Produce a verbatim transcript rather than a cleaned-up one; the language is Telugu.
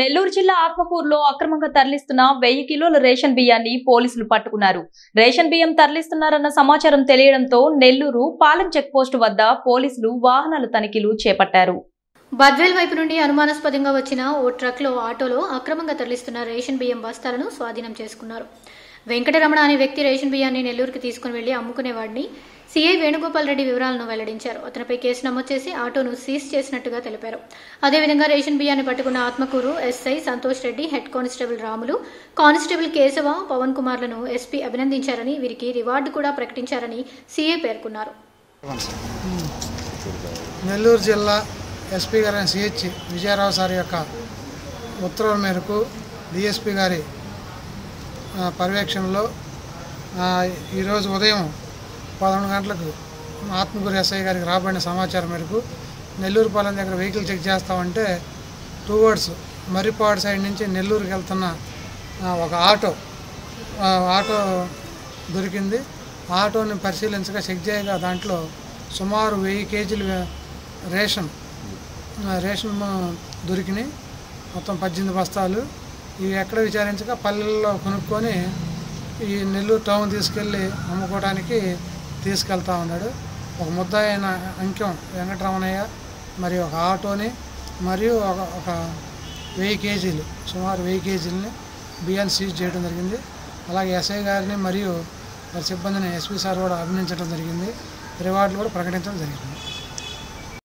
నెల్లూరు జిల్లా ఆత్మకూరులో అక్రమంగా తరలిస్తున్న వెయ్యి కిలోల రేషన్ బియ్యాన్ని పోలీసులు పట్టుకున్నారు. రేషన్ బియ్యం తరలిస్తున్నారన్న సమాచారం తెలియడంతో నెల్లూరు పాలెం చెక్ పోస్ట్ వద్ద పోలీసులు వాహనాల తనిఖీలు చేపట్టారు. బద్వేల్ వైపు నుండి అనుమానాస్పదంగా వచ్చిన ఓ ట్రక్లో ఆటోలో అక్రమంగా తరలిస్తున్న రేషన్ బియ్యం బస్తాలను స్వాధీనం చేసుకున్నారు. వెంకటరమణ అనే వ్యక్తి రేషన్ బియ్యాన్ని నెల్లూరుకి తీసుకుని వెళ్లి అమ్ముకునేవాడిని సిఐ వేణుగోపాల్ రెడ్డి వివరాలను వెల్లడించారు. అతనిపై కేసు నమోదు చేసి ఆటోను సీజ్ చేసినట్టుగా తెలిపారు. అదేవిధంగా రేషన్ బియ్యాన్ని పట్టుకున్న Atmakur SI Santosh Reddy, head constable Ramulu, constable Keshava, Pavan కుమార్లను ఎస్పీ అభినందించారని, వీరికి రివార్డు కూడా ప్రకటించారని సిఐ పేర్కొన్నారు. నెల్లూరు జిల్లా ఎస్పీ గారి సిహెచ్ విజయరావు సార్ యొక్క ఉత్తర్వుల మేరకు డిఎస్పీ గారి పర్యవేక్షణలో ఈరోజు ఉదయం పదకొండు గంటలకు ఆత్మకూరు ఎస్ఐ గారికి రాబడిన సమాచారం మేరకు నెల్లూరు పాలెం దగ్గర వెహికల్ చెక్ చేస్తామంటే టూవర్డ్స్ మర్రిపాడు సైడ్ నుంచి నెల్లూరుకి వెళ్తున్న ఒక ఆటో ఆటో దొరికింది. ఆటోని పరిశీలించగా చెక్ చేయగా దాంట్లో సుమారు వెయ్యి కేజీలు రేషన్ రేషన్ దొరికినాయి. మొత్తం పద్దెనిమిది బస్తాలు. ఇవి ఎక్కడ విచారించగా పల్లెల్లో కొనుక్కొని ఈ నెల్లూరు టౌన్ తీసుకెళ్ళి అమ్ముకోవడానికి తీసుకెళ్తా ఉన్నాడు. ఒక ముద్ద అయిన అంక్యం వెంకటరమణయ్య, మరి ఒక ఆటోని, మరియు ఒక ఒక వెయ్యి కేజీలు సుమారు వెయ్యి కేజీలని బియ్యాన్ని సీజ్ చేయడం జరిగింది. అలాగే ఎస్ఐ గారిని మరియు వారి సిబ్బందిని ఎస్పీ సార్ కూడా అభినందించడం జరిగింది. రివార్డులు కూడా ప్రకటించడం జరిగింది.